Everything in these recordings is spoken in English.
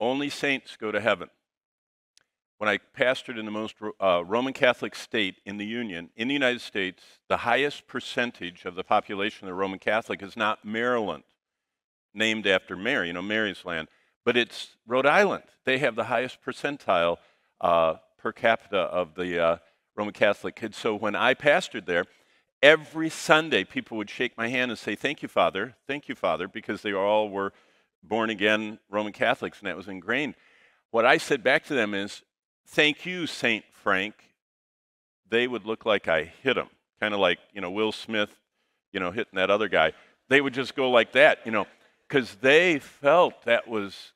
Only saints go to heaven. When I pastored in the most Roman Catholic state in the Union, in the United States, the highest percentage of the population that are Roman Catholic is not Maryland, named after Mary, you know, Mary's land, but it's Rhode Island. They have the highest percentile per capita of the Roman Catholic kids. So when I pastored there, every Sunday people would shake my hand and say, thank you, Father, because they all were born again Roman Catholics, and that was ingrained. What I said back to them is, thank you, Saint Frank. They would look like I hit him, kind of like, you know, Will Smith, you know, hitting that other guy. They would just go like that, you know, because they felt that was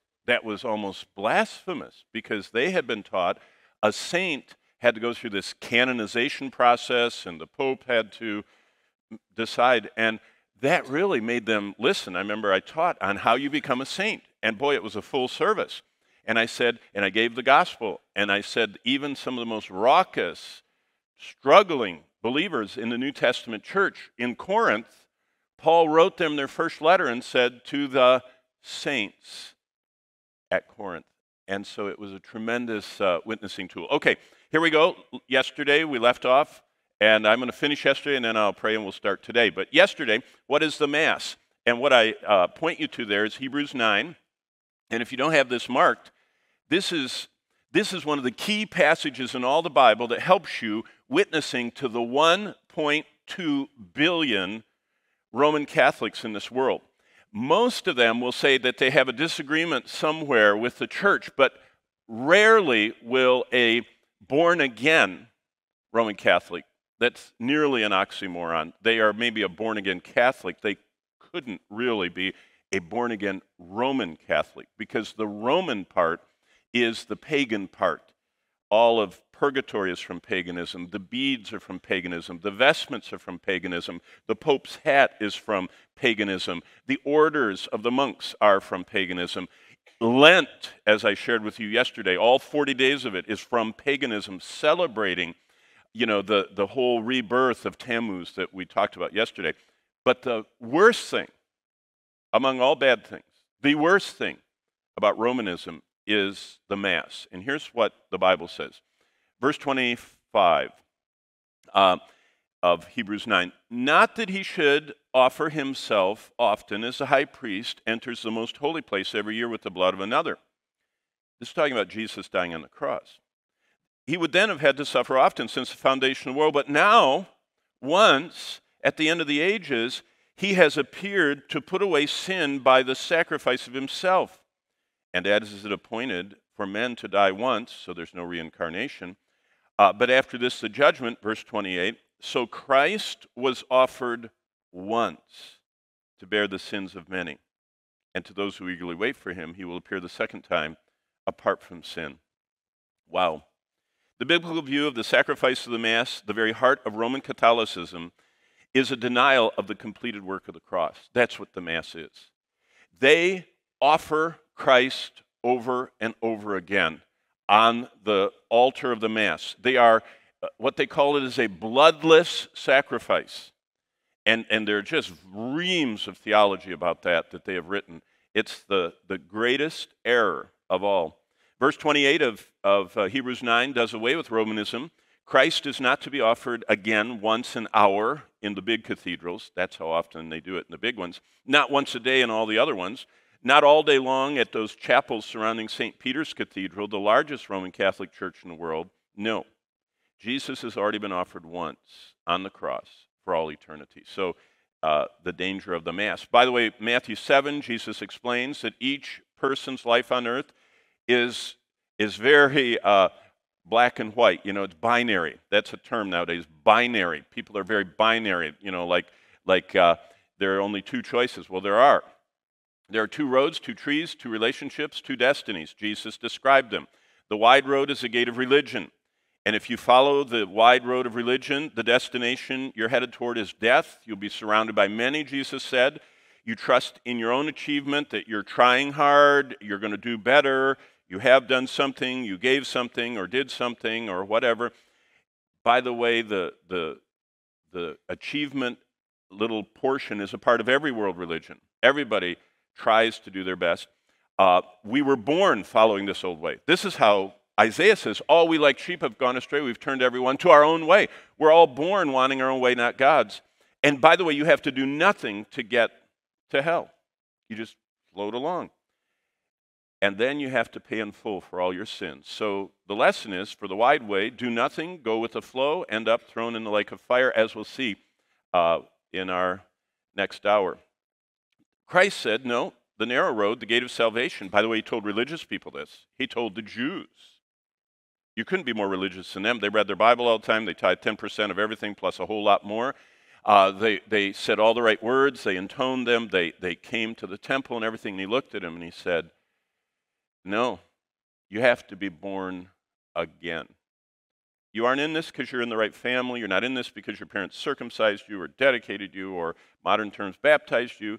almost blasphemous, because they had been taught a saint had to go through this canonization process, and the Pope had to decide, and that really made them listen. I remember I taught on how you become a saint, and boy, it was a full service. And I said, and I gave the gospel, and I said, even some of the most raucous, struggling believers in the New Testament church in Corinth, Paul wrote them their first letter and said, to the saints at Corinth. And so it was a tremendous witnessing tool. Okay, here we go. Yesterday we left off, and I'm going to finish yesterday, and then I'll pray, and we'll start today. But yesterday, what is the Mass? And what I point you to there is Hebrews 9. And if you don't have this marked, this is one of the key passages in all the Bible that helps you witnessing to the 1.2 billion Roman Catholics in this world. Most of them will say that they have a disagreement somewhere with the church, but rarely will a born-again Roman Catholic, that's nearly an oxymoron. They are maybe a born-again Catholic. They couldn't really be a born-again Roman Catholic, because the Roman part is the pagan part. All of purgatory is from paganism. The beads are from paganism. The vestments are from paganism. The Pope's hat is from paganism. The orders of the monks are from paganism. Lent, as I shared with you yesterday, all 40 days of it is from paganism, celebrating, you know, the whole rebirth of Tammuz that we talked about yesterday. But the worst thing, among all bad things, the worst thing about Romanism is the Mass. And here's what the Bible says. Verse 25 of Hebrews 9. Not that he should offer himself often, as the high priest enters the most holy place every year with the blood of another. This is talking about Jesus dying on the cross. He would then have had to suffer often since the foundation of the world. But now, once, at the end of the ages, he has appeared to put away sin by the sacrifice of himself. And as is it appointed for men to die once, so there's no reincarnation, but after this the judgment, verse 28, so Christ was offered once to bear the sins of many. And to those who eagerly wait for him, he will appear the second time apart from sin. Wow. The biblical view of the sacrifice of the Mass, the very heart of Roman Catholicism, is a denial of the completed work of the cross. That's what the Mass is. They offer Christ over and over again on the altar of the Mass. They are, what they call it is a bloodless sacrifice. And there are just reams of theology about that they have written. It's the greatest error of all. Verse 28 of Hebrews 9 does away with Romanism. Christ is not to be offered again once an hour in the big cathedrals. That's how often they do it in the big ones. Not once a day in all the other ones. Not all day long at those chapels surrounding Saint Patrick's Cathedral, the largest Roman Catholic church in the world. No. Jesus has already been offered once on the cross for all eternity. So the danger of the Mass. By the way, Matthew 7, Jesus explains that each person's life on earth is very... black and white, you know, it's binary. That's a term nowadays, binary. People are very binary, you know, like there are only two choices. Well, there are. There are two roads, two trees, two relationships, two destinies. Jesus described them. The wide road is the gate of religion. And if you follow the wide road of religion, the destination you're headed toward is death. You'll be surrounded by many, Jesus said. You trust in your own achievement that you're trying hard, you're going to do better, you have done something, you gave something, or did something, or whatever. By the way, the achievement little portion is a part of every world religion. Everybody tries to do their best. We were born following this old way. This is how Isaiah says, all we like sheep have gone astray. We've turned everyone to our own way. We're all born wanting our own way, not God's. And by the way, you have to do nothing to get to hell. You just float along. And then you have to pay in full for all your sins. So the lesson is, for the wide way, do nothing, go with the flow, end up thrown in the lake of fire, as we'll see in our next hour. Christ said, no, the narrow road, the gate of salvation. By the way, he told religious people this. He told the Jews. You couldn't be more religious than them. They read their Bible all the time. They tithe 10% of everything, plus a whole lot more. They said all the right words. They intoned them. They came to the temple and everything. And he looked at him and he said, no, you have to be born again. You aren't in this because you're in the right family. You're not in this because your parents circumcised you or dedicated you or, modern terms, baptized you.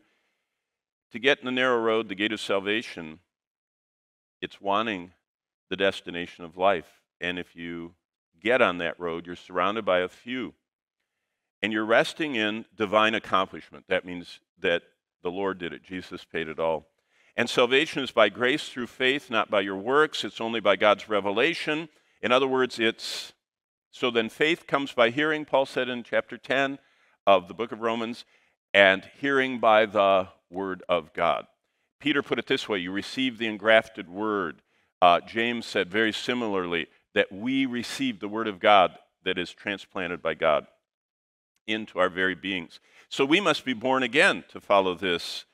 To get in the narrow road, the gate of salvation, it's wanting the destination of life. And if you get on that road, you're surrounded by a few. And you're resting in divine accomplishment. That means that the Lord did it. Jesus paid it all. And salvation is by grace through faith, not by your works. It's only by God's revelation. In other words, it's, so then faith comes by hearing, Paul said in chapter 10 of the book of Romans, and hearing by the word of God. Peter put it this way, you receive the engrafted word. James said very similarly that we receive the word of God that is transplanted by God into our very beings. So we must be born again to follow this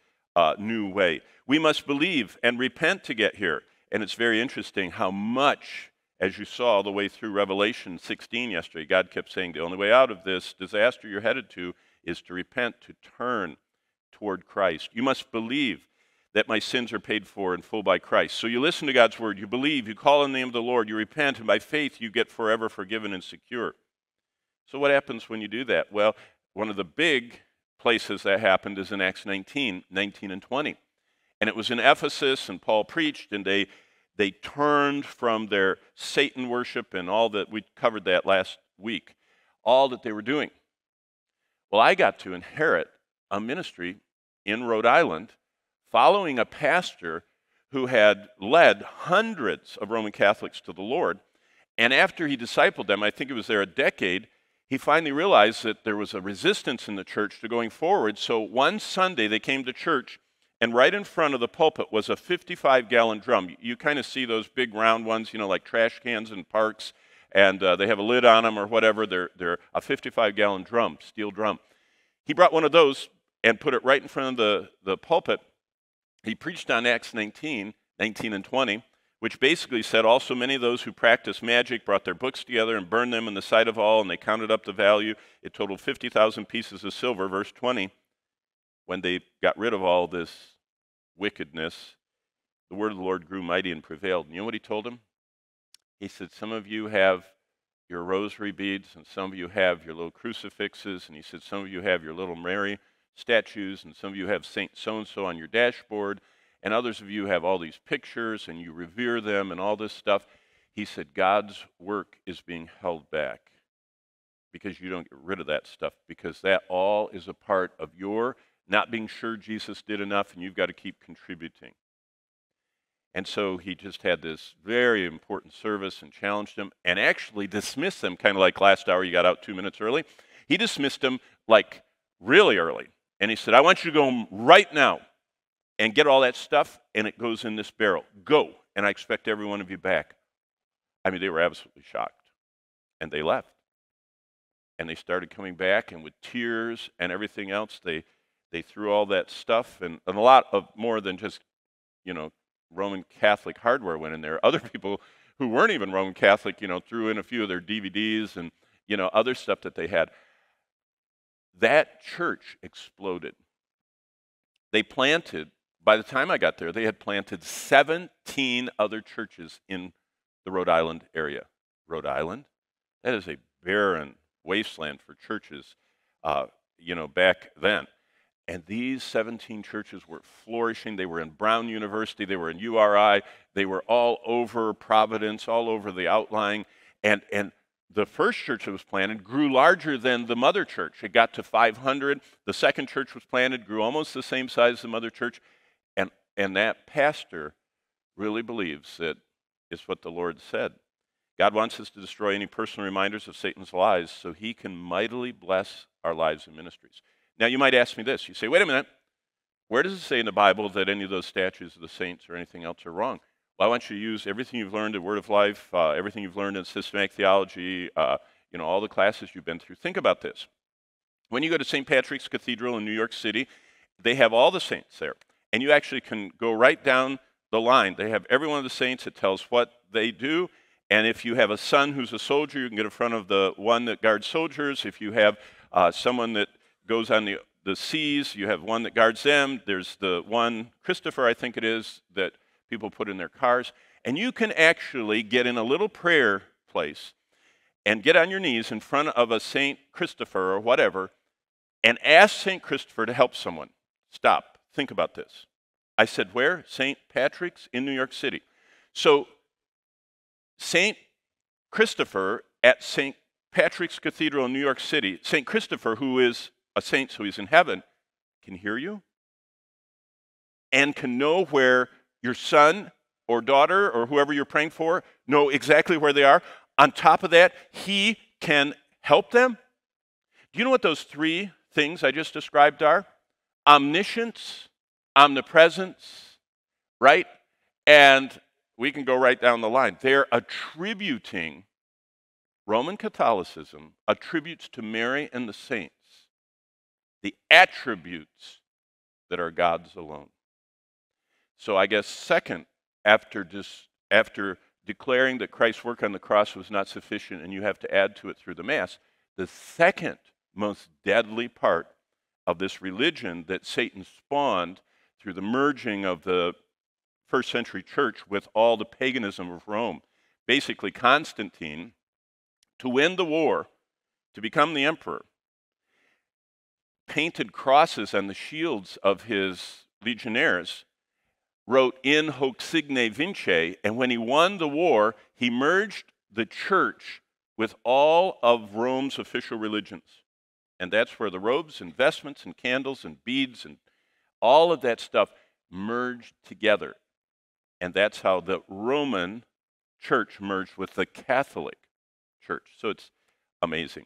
new way. We must believe and repent to get here. And it's very interesting how much, as you saw all the way through Revelation 16 yesterday, God kept saying the only way out of this disaster you're headed to is to repent, to turn toward Christ. You must believe that my sins are paid for in full by Christ. So you listen to God's word, you believe, you call on the name of the Lord, you repent, and by faith you get forever forgiven and secure. So what happens when you do that? Well, one of the big places that happened is in Acts 19 and 20. And it was in Ephesus, and Paul preached, and they turned from their Satan worship and all that. We covered that last week, all that they were doing. Well, I got to inherit a ministry in Rhode Island following a pastor who had led hundreds of Roman Catholics to the Lord. And after he discipled them, I think it was there a decade, he finally realized that there was a resistance in the church to going forward. So one Sunday they came to church, and right in front of the pulpit was a 55-gallon drum. You kind of see those big round ones, you know, like trash cans in parks, and they have a lid on them or whatever. They're a 55-gallon drum, steel drum. He brought one of those and put it right in front of the pulpit. He preached on Acts 19 and 20, which basically said, also many of those who practiced magic brought their books together and burned them in the sight of all, and they counted up the value. It totaled 50,000 pieces of silver, verse 20. When they got rid of all this wickedness, the word of the Lord grew mighty and prevailed. And you know what he told them? He said, some of you have your rosary beads, and some of you have your little crucifixes, and he said, some of you have your little Mary statues, and some of you have Saint so-and-so on your dashboard, and others of you have all these pictures, and you revere them and all this stuff. He said, God's work is being held back because you don't get rid of that stuff, because that all is a part of your not being sure Jesus did enough, and you've got to keep contributing. And so he just had this very important service and challenged them and actually dismissed them, kind of like last hour, you got out 2 minutes early. He dismissed them like really early. And he said, I want you to go home right now and get all that stuff, and it goes in this barrel. Go, and I expect every one of you back. I mean, they were absolutely shocked, and they left. And they started coming back, and with tears and everything else, they threw all that stuff, and a lot of more than just, you know, Roman Catholic hardware went in there. Other people who weren't even Roman Catholic, you know, threw in a few of their DVDs and, you know, other stuff that they had. That church exploded. They planted, by the time I got there, they had planted 17 other churches in the Rhode Island area. Rhode Island? That is a barren wasteland for churches, you know, back then. And these 17 churches were flourishing. They were in Brown University. They were in URI. They were all over Providence, all over the outlying. And the first church that was planted grew larger than the mother church. It got to 500. The second church was planted, grew almost the same size as the mother church. And that pastor really believes that it's what the Lord said. God wants us to destroy any personal reminders of Satan's lies so he can mightily bless our lives and ministries. Now, you might ask me this. You say, wait a minute. Where does it say in the Bible that any of those statues of the saints or anything else are wrong? Well, I want you to use everything you've learned in Word of Life, everything you've learned in systematic theology, you know, all the classes you've been through. Think about this. When you go to Saint Patrick's Cathedral in New York City, they have all the saints there. And you actually can go right down the line. They have every one of the saints. It tells what they do. And if you have a son who's a soldier, you can get in front of the one that guards soldiers. If you have someone that goes on the seas, you have one that guards them. There's the one, Christopher, I think it is, that people put in their cars. And you can actually get in a little prayer place and get on your knees in front of a Saint Christopher or whatever and ask Saint Christopher to help someone. Stop. Think about this. I said, where? Saint Patrick's in New York City. So Saint Christopher at Saint Patrick's Cathedral in New York City, Saint Christopher, who is a saint, so he's in heaven, can hear you and can know where your son or daughter or whoever you're praying for know exactly where they are. On top of that, he can help them. Do you know what those three things I just described are? Omniscience, omnipresence, right? And we can go right down the line. They're attributing, Roman Catholicism attributes to Mary and the saints the attributes that are God's alone. So I guess second, after declaring that Christ's work on the cross was not sufficient and you have to add to it through the Mass, the second most deadly part of this religion that Satan spawned through the merging of the first century church with all the paganism of Rome. Basically, Constantine, to win the war, to become the emperor, painted crosses on the shields of his legionnaires, wrote in hoc signe vince, and when he won the war, he merged the church with all of Rome's official religions. And that's where the robes and vestments and candles and beads and all of that stuff merged together. And that's how the Roman church merged with the Catholic church. So it's amazing.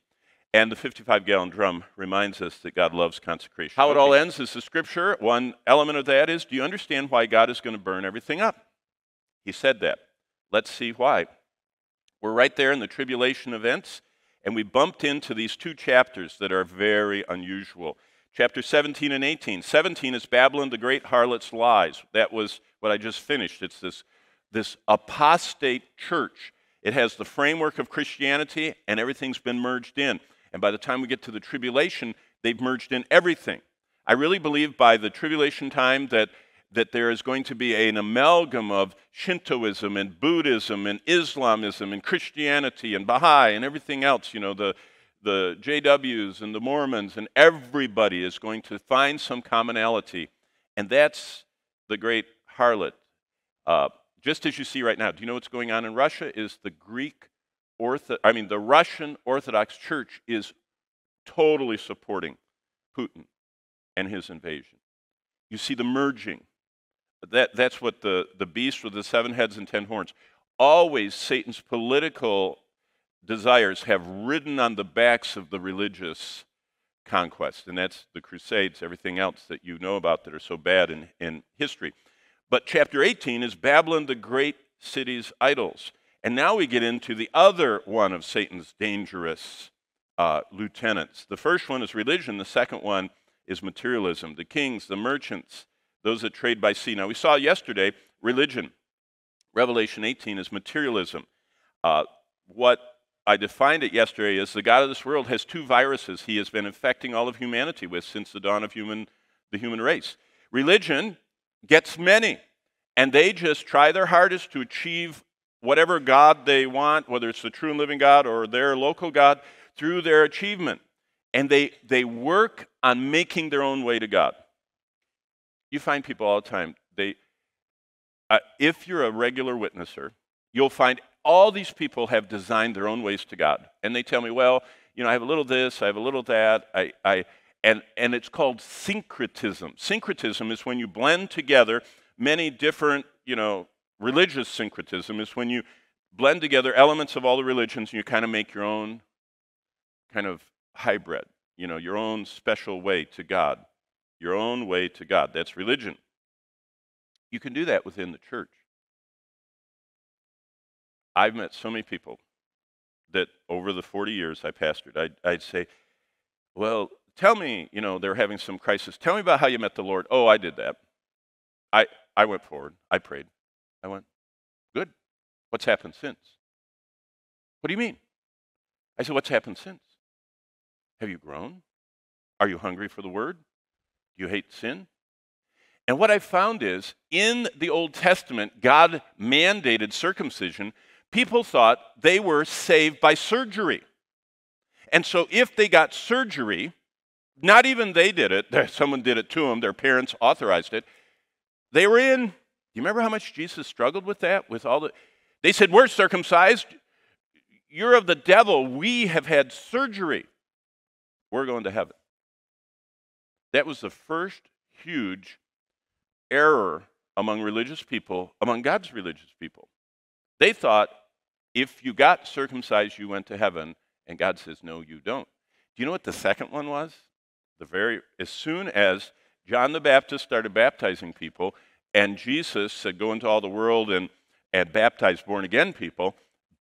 And the 55-gallon drum reminds us that God loves consecration. How it all ends is the scripture. One element of that is, do you understand why God is going to burn everything up? He said that. Let's see why. We're right there in the tribulation events, and we bumped into these two chapters that are very unusual. Chapter 17 and 18. 17 is Babylon the Great Harlot's Lies. That was what I just finished. It's this apostate church. It has the framework of Christianity, and everything's been merged in. And by the time we get to the tribulation, they've merged in everything. I really believe by the tribulation time that there is going to be an amalgam of Shintoism and Buddhism and Islamism and Christianity and Baha'i and everything else. You know, the JWs and the Mormons and everybody is going to find some commonality. And that's the great harlot. Just as you see right now, do you know what's going on in Russia? Is the the Russian Orthodox Church is totally supporting Putin and his invasion. You see the merging. That's what the beast with the 7 heads and 10 horns. Always Satan's political desires have ridden on the backs of the religious conquest, and that's the Crusades, everything else that you know about that are so bad in history. But chapter 18 is Babylon, the great city's idols. And now we get into the other one of Satan's dangerous lieutenants. The first one is religion. The second one is materialism. The kings, the merchants, those that trade by sea. Now, we saw yesterday religion. Revelation 18 is materialism. What I defined it yesterday is the God of this world has two viruses he has been infecting all of humanity with since the dawn of the human race. Religion gets many, and they just try their hardest to achieve whatever God they want, whether it's the true and living God or their local God, through their achievement. And they work on making their own way to God. You find people all the time, if you're a regular witnesser, you'll find all these people have designed their own ways to God. And they tell me, well, you know, I have a little this, I have a little that, and it's called syncretism. Syncretism is when you blend together many different, you know, Religious syncretism is when you blend together elements of all the religions and you kind of make your own kind of hybrid, you know, your own special way to God, your own way to God. That's religion. You can do that within the church. I've met so many people that over the 40 years I pastored, I'd say, well, tell me, you know, they're having some crisis. Tell me about how you met the Lord. Oh, I did that. I went forward. I prayed. I went, good. What's happened since? What do you mean? I said, what's happened since? Have you grown? Are you hungry for the word? Do you hate sin? And what I found is, in the Old Testament, God mandated circumcision. People thought they were saved by surgery. And so if they got surgery, not even they did it, someone did it to them, their parents authorized it, they were in. Do you remember how much Jesus struggled with that? With all the, they said, we're circumcised. You're of the devil. We have had surgery. We're going to heaven. That was the first huge error among religious people, among God's religious people. They thought if you got circumcised, you went to heaven, and God says, no, you don't. Do you know what the second one was? As soon as John the Baptist started baptizing people, and Jesus said, go into all the world and baptize born-again people,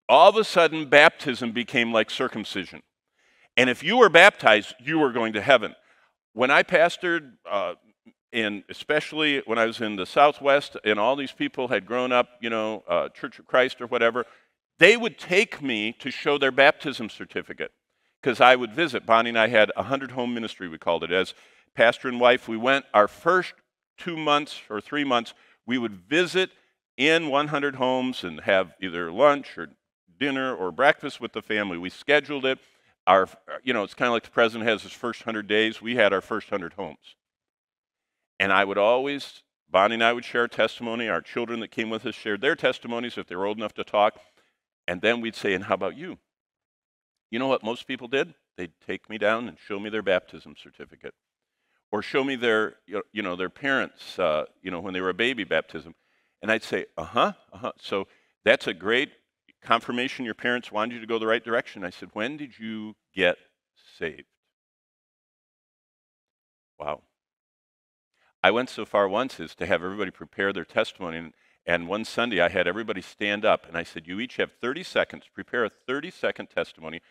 all of a sudden baptism became like circumcision. And if you were baptized, you were going to heaven. When I pastored, and especially when I was in the Southwest, and all these people had grown up, you know, Church of Christ or whatever, they would take me to show their baptism certificate because I would visit. Bonnie and I had 100 home ministry, we called it. As pastor and wife, we went our first 2 months or 3 months, we would visit in 100 homes and have either lunch or dinner or breakfast with the family. We scheduled it. You know, it's kind of like the president has his first 100 days. We had our first 100 homes. And I would always, Bonnie and I would share testimony. Our children that came with us shared their testimonies if they were old enough to talk. And then we'd say, and how about you? You know what most people did? They'd take me down and show me their baptism certificate. Or show me their, you know, their parents, you know, when they were a baby baptism. And I'd say, So that's a great confirmation your parents wanted you to go the right direction. I said, when did you get saved? Wow. I went so far once as to have everybody prepare their testimony, and one Sunday I had everybody stand up, and I said, you each have 30 seconds. Prepare a 30-second testimony.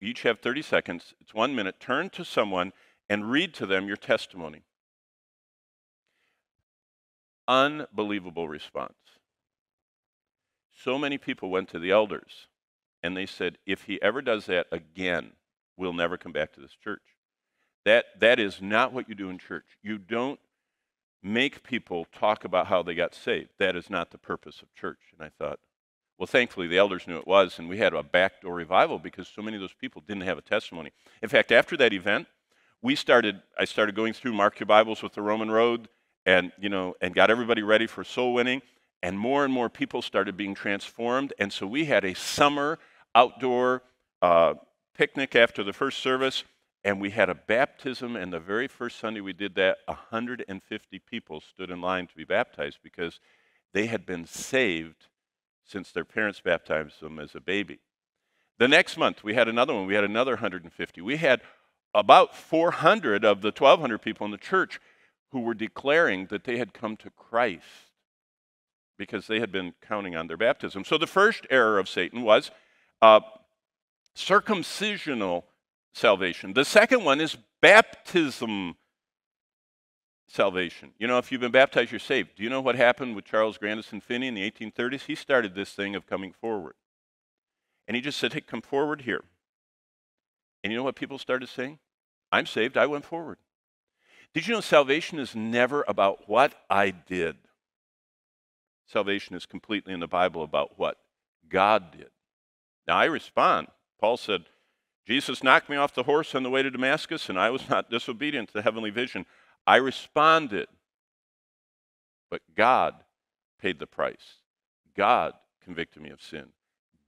You each have 30 seconds. It's 1 minute. Turn to someone and read to them your testimony. Unbelievable response. So many people went to the elders, and they said, if he ever does that again, we'll never come back to this church. That is not what you do in church. You don't make people talk about how they got saved. That is not the purpose of church. And I thought, well, thankfully, the elders knew it was, and we had a backdoor revival because so many of those people didn't have a testimony. In fact, after that event, I started going through Mark Your Bibles with the Roman Road and, you know, and got everybody ready for soul winning, and more people started being transformed. And so we had a summer outdoor picnic after the first service, and we had a baptism, and the very first Sunday we did that, 150 people stood in line to be baptized because they had been saved since their parents baptized them as a baby. The next month, we had another one. We had another 150. We had about 400 of the 1,200 people in the church who were declaring that they had come to Christ because they had been counting on their baptism. So the first error of Satan was circumcisional salvation. The second one is baptism salvation. You know, if you've been baptized, you're saved. Do you know what happened with Charles Grandison Finney in the 1830s? He started this thing of coming forward. And he just said, hey, come forward here. And you know what people started saying? I'm saved. I went forward. Did you know salvation is never about what I did? Salvation is completely in the Bible about what God did. Now, I respond. Paul said, Jesus knocked me off the horse on the way to Damascus, and I was not disobedient to the heavenly vision. I responded, but God paid the price. God convicted me of sin.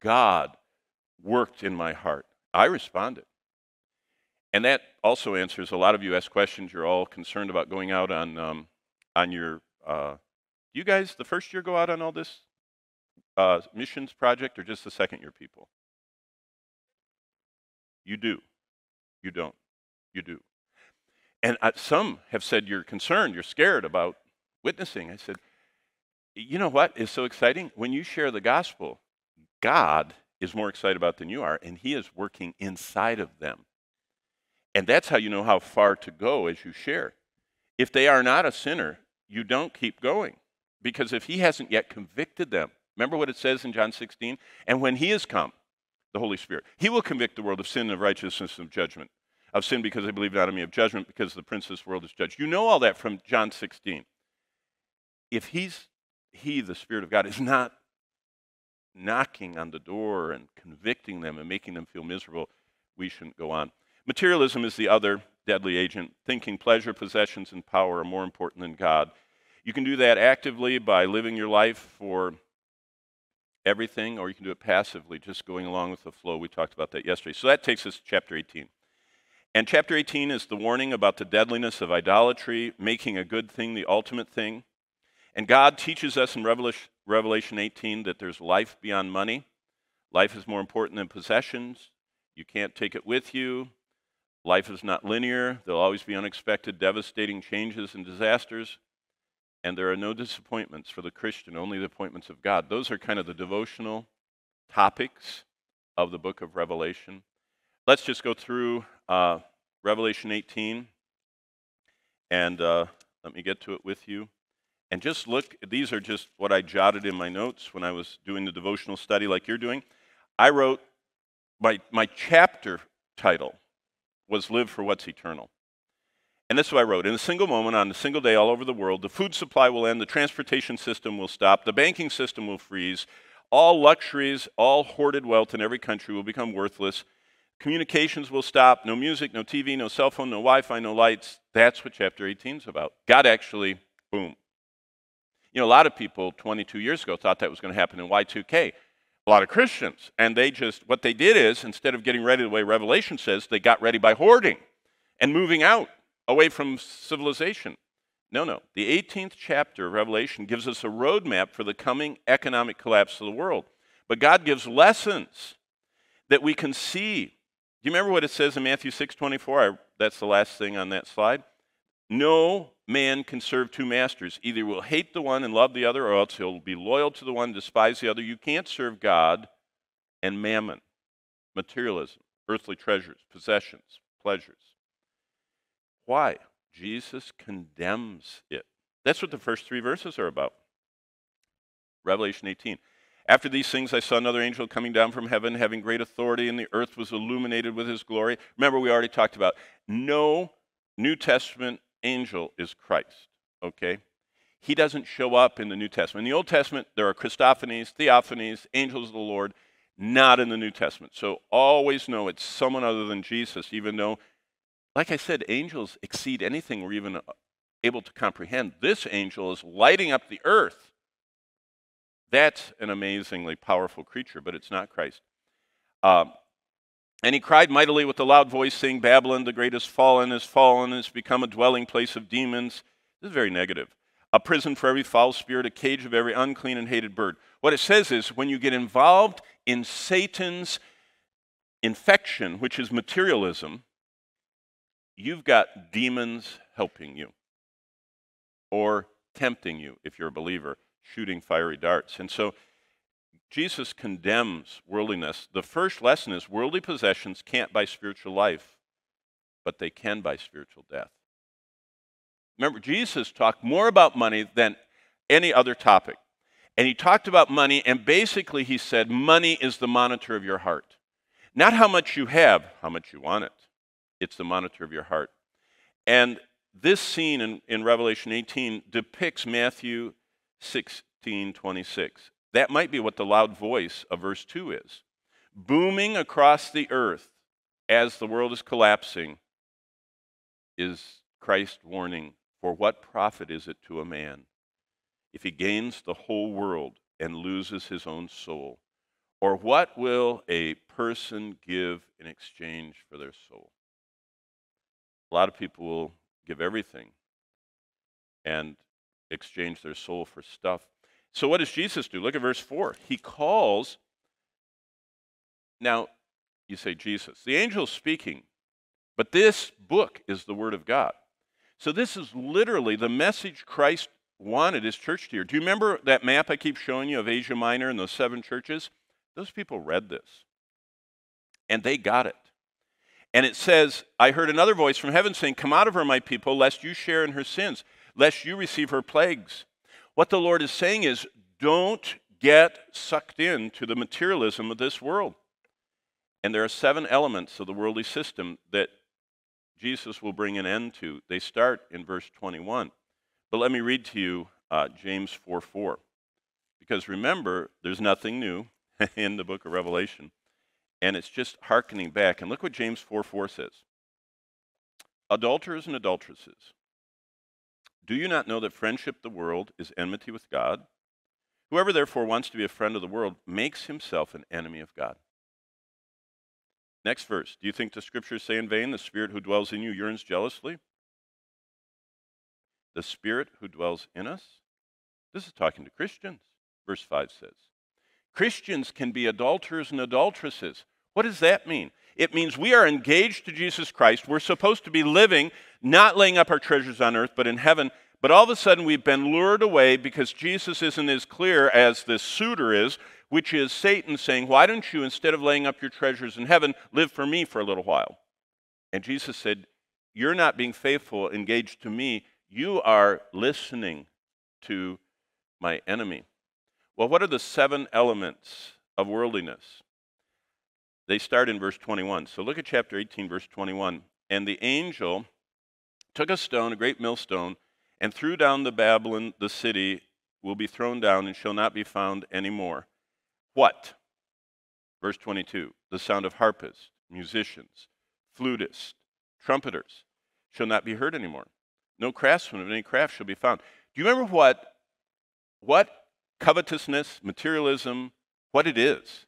God worked in my heart. I responded. And that also answers, a lot of you ask questions. You're all concerned about going out on your, you guys the first year go out on all this? missions project or just the second-year people? You do. You don't. You do. And some have said, you're concerned, you're scared about witnessing. I said, you know what is so exciting? When you share the gospel, God is more excited about than you are, and he is working inside of them. And that's how you know how far to go as you share. If they are not a sinner, you don't keep going, because if he hasn't yet convicted them, remember what it says in John 16? And when he has come, the Holy Spirit, he will convict the world of sin, of righteousness, and of judgment. Of sin because they believe not in me, of judgment because the prince of this world is judged. You know all that from John 16. If he, the Spirit of God, is not knocking on the door and convicting them and making them feel miserable, we shouldn't go on. Materialism is the other deadly agent. Thinking pleasure, possessions, and power are more important than God. You can do that actively by living your life for everything, or you can do it passively, just going along with the flow. We talked about that yesterday. So that takes us to chapter 18. And chapter 18 is the warning about the deadliness of idolatry, making a good thing the ultimate thing. And God teaches us in Revelation 18 that there's life beyond money. Life is more important than possessions. You can't take it with you. Life is not linear. There'll always be unexpected, devastating changes and disasters. And there are no disappointments for the Christian, only the appointments of God. Those are kind of the devotional topics of the book of Revelation. Let's just go through Revelation 18, and let me get to it with you. And just look, these are just what I jotted in my notes when I was doing the devotional study like you're doing. I wrote, my chapter title was Live for What's Eternal. And this is what I wrote. In a single moment, on a single day all over the world, the food supply will end, the transportation system will stop, the banking system will freeze, all luxuries, all hoarded wealth in every country will become worthless, communications will stop, no music, no TV, no cell phone, no Wi-Fi, no lights. That's what chapter 18 is about. God actually, boom. You know, a lot of people 22 years ago thought that was going to happen in Y2K. A lot of Christians. And they just, what they did is, instead of getting ready the way Revelation says, they got ready by hoarding and moving out. Away from civilization. No, no. The 18th chapter of Revelation gives us a roadmap for the coming economic collapse of the world. But God gives lessons that we can see. Do you remember what it says in Matthew 6:24? That's the last thing on that slide. No man can serve two masters. Either he will hate the one and love the other, or else he'll be loyal to the one and despise the other. You can't serve God and mammon, materialism, earthly treasures, possessions, pleasures. Why? Jesus condemns it. That's what the first three verses are about. Revelation 18. After these things I saw another angel coming down from heaven, having great authority, and the earth was illuminated with his glory. Remember, we already talked about no New Testament angel is Christ, okay? He doesn't show up in the New Testament. In the Old Testament, there are Christophanies, theophanies, angels of the Lord, not in the New Testament. So always know it's someone other than Jesus, even though, like I said, angels exceed anything we're even able to comprehend. This angel is lighting up the earth. That's an amazingly powerful creature, but it's not Christ. And he cried mightily with a loud voice, saying, Babylon, the great is fallen, has become a dwelling place of demons. This is very negative. A prison for every foul spirit, a cage of every unclean and hated bird. What it says is, when you get involved in Satan's infection, which is materialism, you've got demons helping you or tempting you, if you're a believer, shooting fiery darts. And so Jesus condemns worldliness. The first lesson is worldly possessions can't buy spiritual life, but they can buy spiritual death. Remember, Jesus talked more about money than any other topic. And he talked about money, and basically he said money is the monitor of your heart. Not how much you have, how much you want it. It's the monitor of your heart. And this scene in Revelation 18 depicts Matthew 16:26. That might be what the loud voice of verse 2 is. Booming across the earth as the world is collapsing is Christ's warning. For what profit is it to a man if he gains the whole world and loses his own soul? Or what will a person give in exchange for their soul? A lot of people will give everything and exchange their soul for stuff. So what does Jesus do? Look at verse 4. He calls. Now, you say Jesus. The angel's speaking, but this book is the Word of God. So this is literally the message Christ wanted his church to hear. Do you remember that map I keep showing you of Asia Minor and those 7 churches? Those people read this, and they got it. And it says, I heard another voice from heaven saying, come out of her, my people, lest you share in her sins, lest you receive her plagues. What the Lord is saying is, don't get sucked into the materialism of this world. And there are 7 elements of the worldly system that Jesus will bring an end to. They start in verse 21. But let me read to you James 4:4. Because remember, there's nothing new in the book of Revelation. And it's just hearkening back. And look what James 4:4 says. Adulterers and adulteresses, do you not know that friendship of the world is enmity with God? Whoever therefore wants to be a friend of the world makes himself an enemy of God. Next verse, do you think the scriptures say in vain, the spirit who dwells in you yearns jealously? The spirit who dwells in us? This is talking to Christians. Verse 5 says, Christians can be adulterers and adulteresses. What does that mean? It means we are engaged to Jesus Christ. We're supposed to be living, not laying up our treasures on earth, but in heaven. But all of a sudden we've been lured away because Jesus isn't as clear as this suitor is, which is Satan saying, why don't you, instead of laying up your treasures in heaven, live for me for a little while? And Jesus said, you're not being faithful, engaged to me. You are listening to my enemy. Well, what are the 7 elements of worldliness? They start in verse 21. So look at chapter 18, verse 21. And the angel took a stone, a great millstone, and threw down the Babylon, the city will be thrown down and shall not be found any more. What? Verse 22, the sound of harpists, musicians, flutists, trumpeters shall not be heard anymore. No craftsman of any craft shall be found. Do you remember what covetousness, materialism, what it is?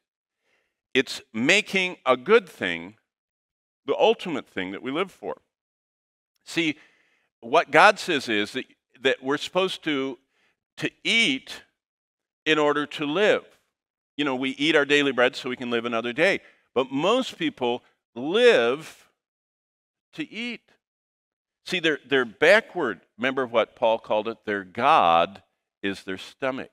It's making a good thing the ultimate thing that we live for. See, what God says is that we're supposed to eat in order to live. You know, we eat our daily bread so we can live another day. But most people live to eat. See, they're backward. Remember what Paul called it? Their God is their stomach.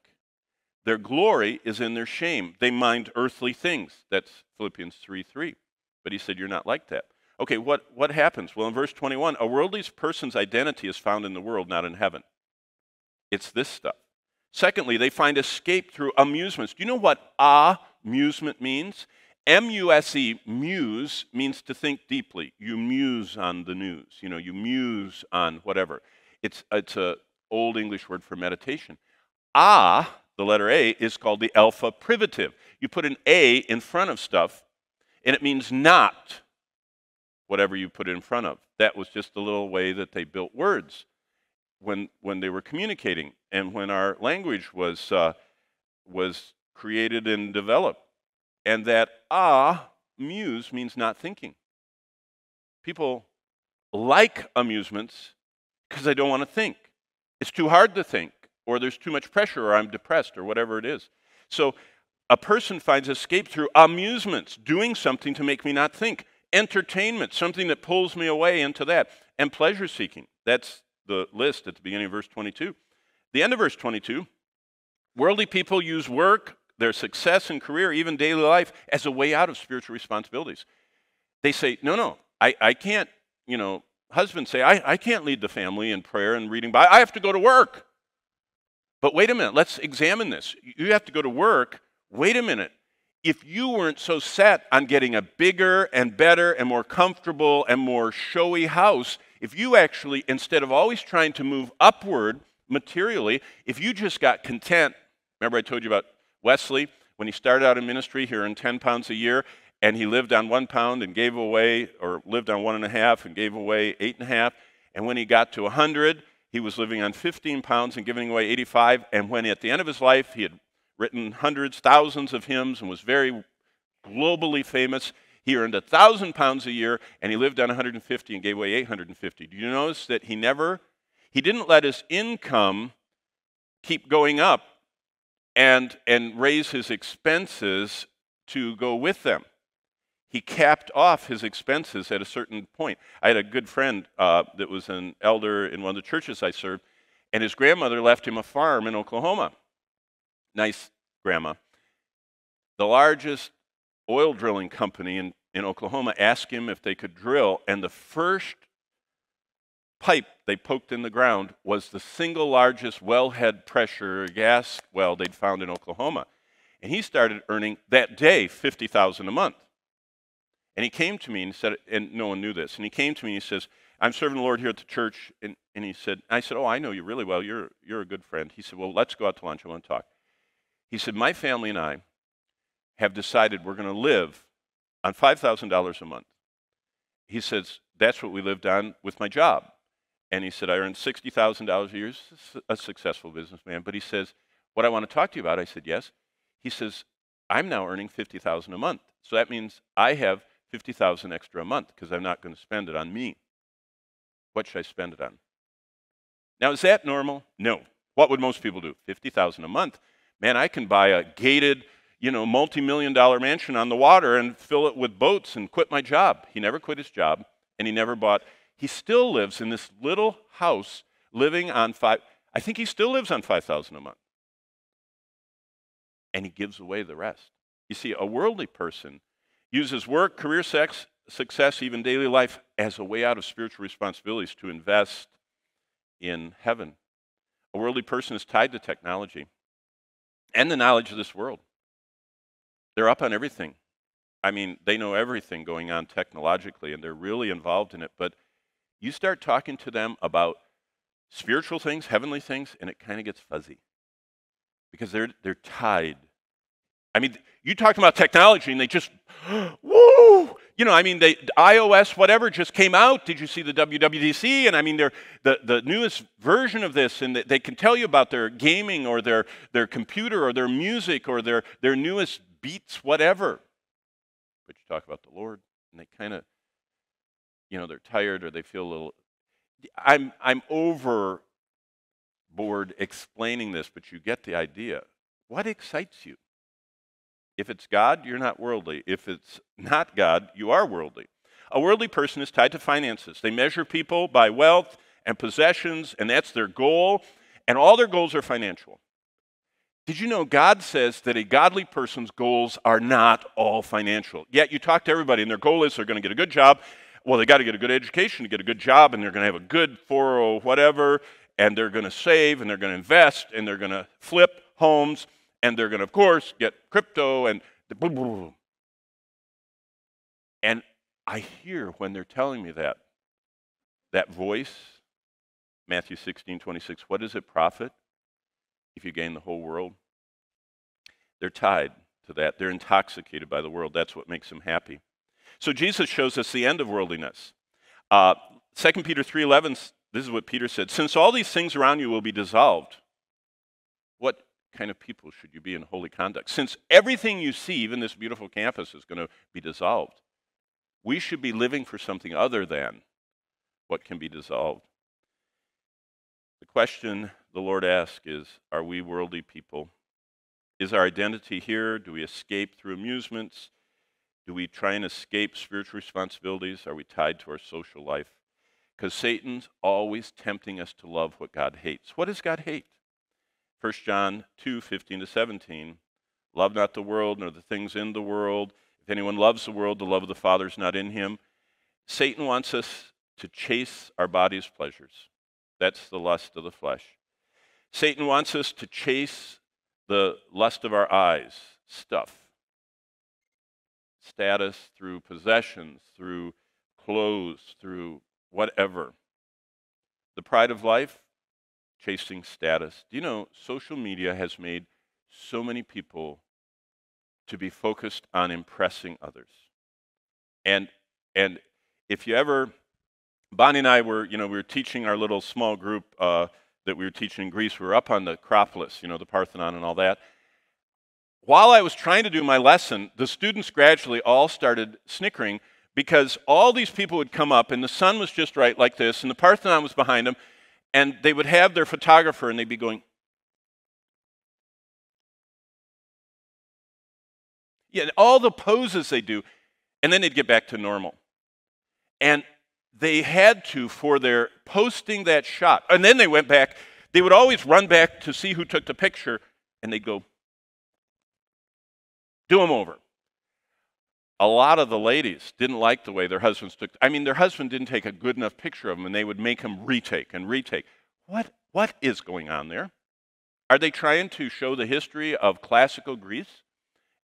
Their glory is in their shame. They mind earthly things. That's Philippians 3:3. But he said, you're not like that. Okay, what happens? Well, in verse 21, a worldly person's identity is found in the world, not in heaven. It's this stuff. Secondly, they find escape through amusements. Do you know what amusement means? M-U-S-E, muse, means to think deeply. You muse on the news. You know, you muse on whatever. It's an old English word for meditation. Ah, the letter A, is called the alpha privative. You put an A in front of stuff, and it means not whatever you put it in front of. That was just the little way that they built words when they were communicating and when our language was created and developed. And that amuse means not thinking. People like amusements because they don't want to think. It's too hard to think, or there's too much pressure, or I'm depressed, or whatever it is. So a person finds escape through amusements, doing something to make me not think. Entertainment, something that pulls me away into that. And pleasure seeking. That's the list at the beginning of verse 22. The end of verse 22, worldly people use work, their success and career, even daily life, as a way out of spiritual responsibilities. They say, no, I can't, you know, husbands say, I can't lead the family in prayer and reading Bible. I have to go to work. But wait a minute, let's examine this. You have to go to work. Wait a minute. If you weren't so set on getting a bigger and better and more comfortable and more showy house, if you actually, instead of always trying to move upward materially, if you just got content, remember I told you about Wesley, when he started out in ministry here on 10 pounds a year, and he lived on 1 pound and gave away, or lived on 1.5 and gave away 8.5, and when he got to 100, he was living on 15 pounds and giving away 85, and when at the end of his life he had written hundreds, thousands of hymns, and was very globally famous. He earned 1,000 pounds a year, and he lived on 150 and gave away 850. Do you notice that he didn't let his income keep going up and raise his expenses to go with them. He capped off his expenses at a certain point. I had a good friend that was an elder in one of the churches I served, and his grandmother left him a farm in Oklahoma. Nice grandma. The largest oil drilling company in Oklahoma asked him if they could drill, and the first pipe they poked in the ground was the single largest wellhead pressure gas well they'd found in Oklahoma. And he started earning that day $50,000 a month. And he came to me and said, and no one knew this, and he came to me and he says, I'm serving the Lord here at the church, and he said, I said, oh, I know you really well, you're a good friend. He said, well, let's go out to lunch, I want to talk. He said, my family and I have decided we're going to live on $5,000 a month. He says, that's what we lived on with my job. And he said, I earned $60,000 a year, a successful businessman. But he says, what I want to talk to you about, I said, yes. He says, I'm now earning $50,000 a month. So that means I have $50,000 extra a month because I'm not going to spend it on me. What should I spend it on? Now, is that normal? No. What would most people do? $50,000 a month. Man, I can buy a gated, you know, multi-million-dollar mansion on the water and fill it with boats and quit my job. He never quit his job, and he never bought. He still lives in this little house living on I think he still lives on $5,000 a month. And he gives away the rest. You see, a worldly person uses work, career, sex, success, even daily life as a way out of spiritual responsibilities to invest in heaven. A worldly person is tied to technology and the knowledge of this world. They're up on everything. I mean, they know everything going on technologically, and they're really involved in it, but you start talking to them about spiritual things, heavenly things, and it kind of gets fuzzy because they're tied. I mean, you talk about technology and they just, woo! You know, I mean, iOS whatever just came out. Did you see the WWDC? And I mean, they're the newest version of this, and they can tell you about their gaming or their computer or their music or their newest beats, whatever. But you talk about the Lord, and they kind of, you know, they're tired or they feel a little... I'm overboard explaining this, but you get the idea. What excites you? If it's God, you're not worldly. If it's not God, you are worldly. A worldly person is tied to finances. They measure people by wealth and possessions, and that's their goal, and all their goals are financial. Did you know God says that a godly person's goals are not all financial? Yet you talk to everybody, and their goal is they're going to get a good job. Well, they got to get a good education to get a good job, and they're going to have a good 401 whatever, and they're going to save, and they're going to invest, and they're going to flip homes, and they're going to, of course, get crypto, and boom, boom, boom. And I hear when they're telling me that, that voice, Matthew 16:26, what does it profit if you gain the whole world? They're tied to that. They're intoxicated by the world. That's what makes them happy. So Jesus shows us the end of worldliness. 2 Peter 3:11, this is what Peter said, since all these things around you will be dissolved, what kind of people should you be in holy conduct? Since everything you see, even this beautiful campus, is going to be dissolved, we should be living for something other than what can be dissolved. The question the Lord asks is, are we worldly people? Is our identity here? Do we escape through amusements? Do we try and escape spiritual responsibilities? Are we tied to our social life? Because Satan's always tempting us to love what God hates. What does God hate? 1 John 2:15-17, love not the world nor the things in the world. If anyone loves the world, the love of the Father is not in him. Satan wants us to chase our body's pleasures. That's the lust of the flesh. Satan wants us to chase the lust of our eyes, stuff. Status, through possessions, through clothes, through whatever. The pride of life, chasing status. Do you know social media has made so many people to be focused on impressing others? And if you ever, Bonnie and I were, you know, we were teaching our little small group that we were teaching in Greece. We were up on the Acropolis, you know, the Parthenon and all that. While I was trying to do my lesson, the students gradually all started snickering because all these people would come up and the sun was just right like this and the Parthenon was behind them and they would have their photographer and they'd be going, Yeah, all the poses they do, and then they'd get back to normal. And they had to, for their posting that shot, and then they went back, they would always run back to see who took the picture, and they'd go, do them over. A lot of the ladies didn't like the way their husbands took, I mean, their husband didn't take a good enough picture of them, and they would make him retake and retake. What is going on there? Are they trying to show the history of classical Greece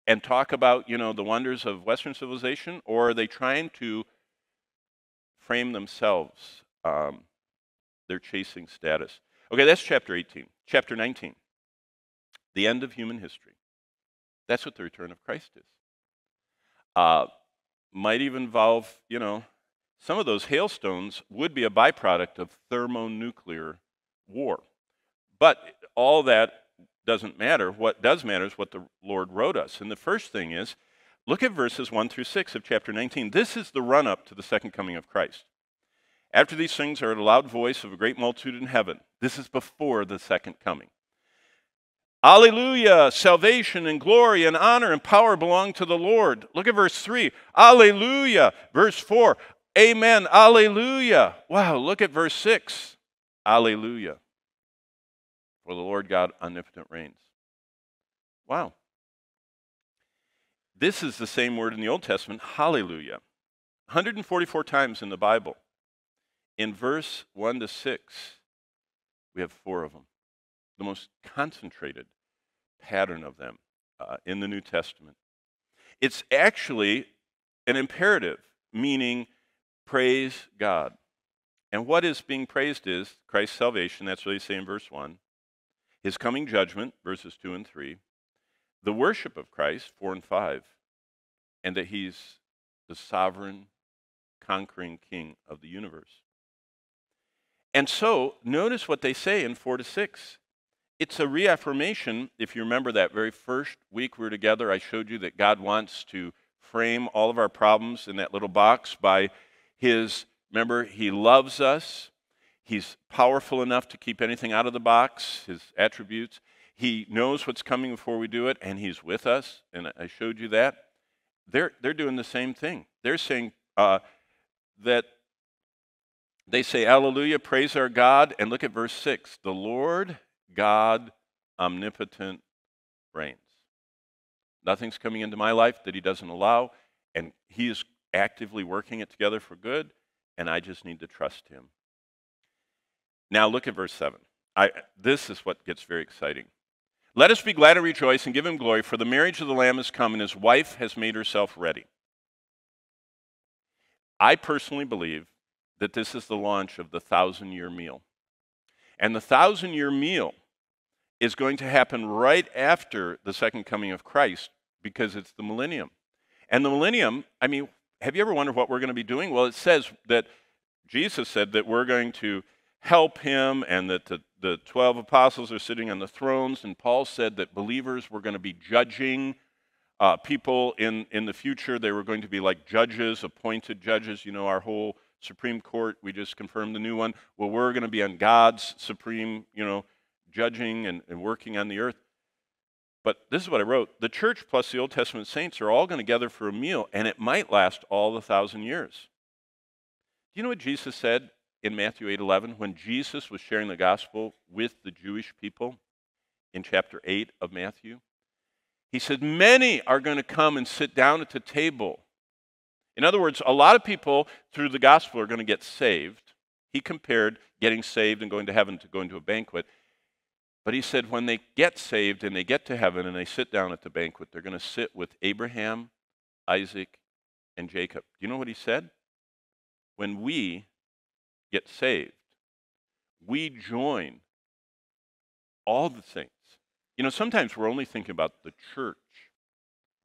and talk about, you know, the wonders of Western civilization, or are they trying to frame themselves? They're chasing status. Okay, that's chapter 18. Chapter 19, the end of human history. That's what the return of Christ is. Might even involve, you know, some of those hailstones would be a byproduct of thermonuclear war. But all that doesn't matter. What does matter is what the Lord wrote us. And the first thing is, look at verses 1 through 6 of chapter 19. This is the run-up to the second coming of Christ. After these things, I heard a loud voice of a great multitude in heaven. This is before the second coming. Alleluia, salvation and glory and honor and power belong to the Lord. Look at verse 3. Alleluia. Verse 4. Amen. Alleluia. Wow, look at verse 6. Alleluia. For the Lord God omnipotent reigns. Wow. This is the same word in the Old Testament, hallelujah. 144 times in the Bible. In verse 1 to 6, we have 4 of them. The most concentrated pattern of them in the New Testament. It's actually an imperative, meaning praise God. And what is being praised is Christ's salvation, that's what they say in verse 1. His coming judgment, verses 2 and 3, the worship of Christ, 4 and 5, and that he's the sovereign, conquering king of the universe. And so, notice what they say in 4 to 6. It's a reaffirmation. If you remember that very first week we were together, I showed you that God wants to frame all of our problems in that little box by his, remember, he loves us. He's powerful enough to keep anything out of the box, his attributes. He knows what's coming before we do it, and he's with us, and I showed you that. They're doing the same thing. They're saying that they say, Alleluia, praise our God, and look at verse 6. The Lord God omnipotent reigns. Nothing's coming into my life that he doesn't allow, and he is actively working it together for good, and I just need to trust him. Now look at verse 7. This is what gets very exciting. Let us be glad and rejoice and give him glory, for the marriage of the Lamb is come, and his wife has made herself ready. I personally believe that this is the launch of the thousand-year meal. And the thousand-year meal is going to happen right after the second coming of Christ, because it's the millennium. And the millennium, I mean, have you ever wondered what we're going to be doing? Well, it says that Jesus said that we're going to help him, and that the 12 apostles are sitting on the thrones, and Paul said that believers were going to be judging people in the future. They were going to be like judges, appointed judges. You know, our whole Supreme Court, we just confirmed the new one. Well, we're going to be on God's supreme, you know, judging and working on the earth. But this is what I wrote. The church plus the Old Testament saints are all going to gather for a meal, and it might last all the 1,000 years. Do you know what Jesus said? In Matthew 8:11, when Jesus was sharing the gospel with the Jewish people in chapter 8 of Matthew, he said, many are going to come and sit down at the table. In other words, a lot of people through the gospel are going to get saved. He compared getting saved and going to heaven to going to a banquet. But he said when they get saved and they get to heaven and they sit down at the banquet, they're going to sit with Abraham, Isaac, and Jacob. Do you know what he said? When we get saved, we join all the saints. You know, sometimes we're only thinking about the church.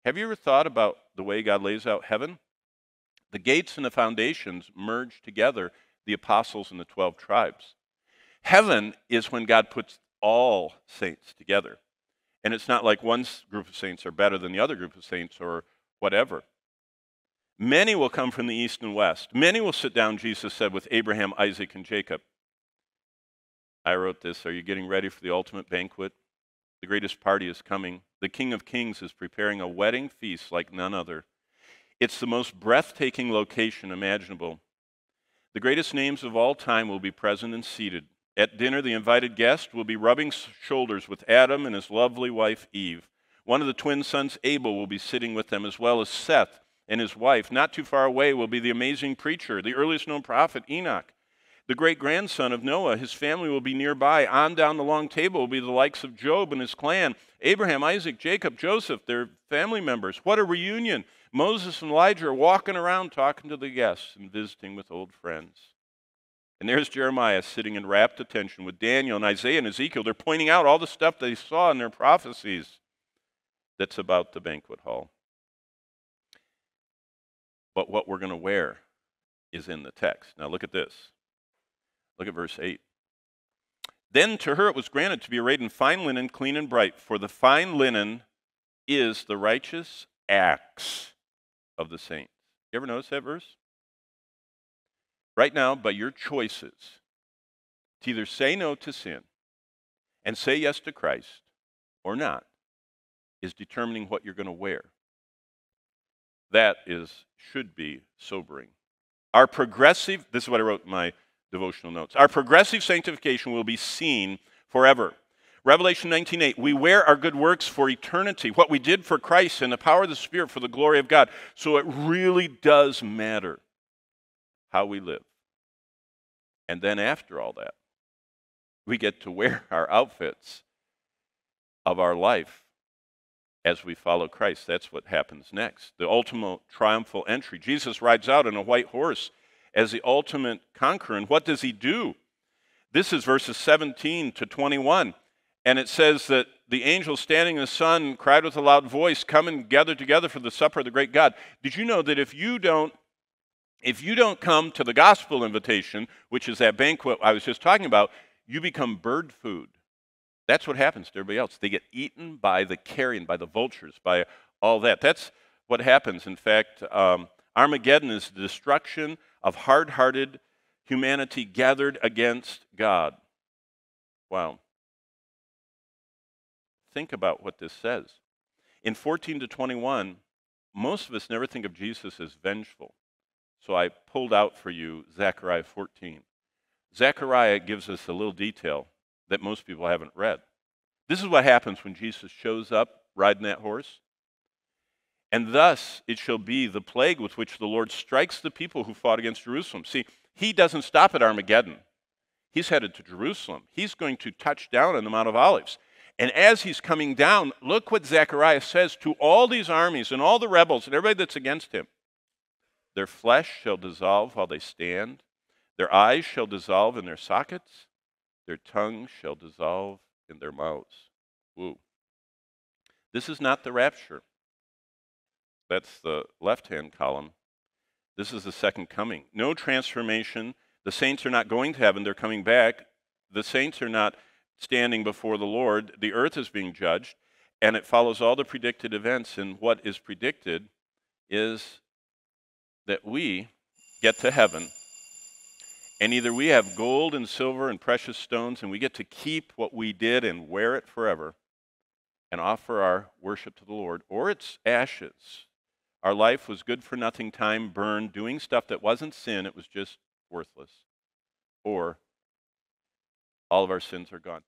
Have you ever thought about the way God lays out heaven? The gates and the foundations merge together, the apostles and the 12 tribes. Heaven is when God puts all saints together. And it's not like one group of saints are better than the other group of saints or whatever. Many will come from the east and west. Many will sit down, Jesus said, with Abraham, Isaac, and Jacob. I wrote this. Are you getting ready for the ultimate banquet? The greatest party is coming. The King of Kings is preparing a wedding feast like none other. It's the most breathtaking location imaginable. The greatest names of all time will be present and seated. At dinner, the invited guest will be rubbing shoulders with Adam and his lovely wife Eve. One of the twin sons, Abel, will be sitting with them, as well as Seth and his wife. Not too far away will be the amazing preacher, the earliest known prophet, Enoch. The great-grandson of Noah, his family will be nearby. On down the long table will be the likes of Job and his clan, Abraham, Isaac, Jacob, Joseph, their family members. What a reunion. Moses and Elijah are walking around talking to the guests and visiting with old friends. And there's Jeremiah sitting in rapt attention with Daniel and Isaiah and Ezekiel. They're pointing out all the stuff they saw in their prophecies that's about the banquet hall. But what we're going to wear is in the text. Now look at this. Look at verse 8. Then to her it was granted to be arrayed in fine linen, clean and bright, for the fine linen is the righteous acts of the saints. You ever notice that verse? Right now, by your choices, to either say no to sin and say yes to Christ or not, is determining what you're going to wear. That should be sobering. Our progressive, this is what I wrote in my devotional notes, our progressive sanctification will be seen forever. Revelation 19:8, we wear our good works for eternity, what we did for Christ and the power of the Spirit for the glory of God. So it really does matter how we live. And then after all that, we get to wear our outfits of our life as we follow Christ. That's what happens next. The ultimate triumphal entry. Jesus rides out on a white horse as the ultimate conqueror. And what does he do? This is verses 17 to 21. And it says that the angel standing in the sun cried with a loud voice, "Come and gather together for the supper of the great God." Did you know that if you don't come to the gospel invitation, which is that banquet I was just talking about, you become bird food. That's what happens to everybody else. They get eaten by the carrion, by the vultures, by all that. That's what happens. In fact, Armageddon is the destruction of hard-hearted humanity gathered against God. Wow. Think about what this says. In 14 to 21, most of us never think of Jesus as vengeful. So I pulled out for you Zechariah 14. Zechariah gives us a little detail that most people haven't read. This is what happens when Jesus shows up riding that horse. And thus it shall be the plague with which the Lord strikes the people who fought against Jerusalem. See, he doesn't stop at Armageddon. He's headed to Jerusalem. He's going to touch down on the Mount of Olives. And as he's coming down, look what Zechariah says to all these armies and all the rebels and everybody that's against him. Their flesh shall dissolve while they stand. Their eyes shall dissolve in their sockets. Their tongues shall dissolve in their mouths. Woo. This is not the rapture. That's the left-hand column. This is the second coming. No transformation. The saints are not going to heaven. They're coming back. The saints are not standing before the Lord. The earth is being judged, and it follows all the predicted events, and what is predicted is that we get to heaven. And either we have gold and silver and precious stones, and we get to keep what we did and wear it forever and offer our worship to the Lord, or it's ashes. Our life was good for nothing, time burned, doing stuff that wasn't sin, it was just worthless. Or all of our sins are gone.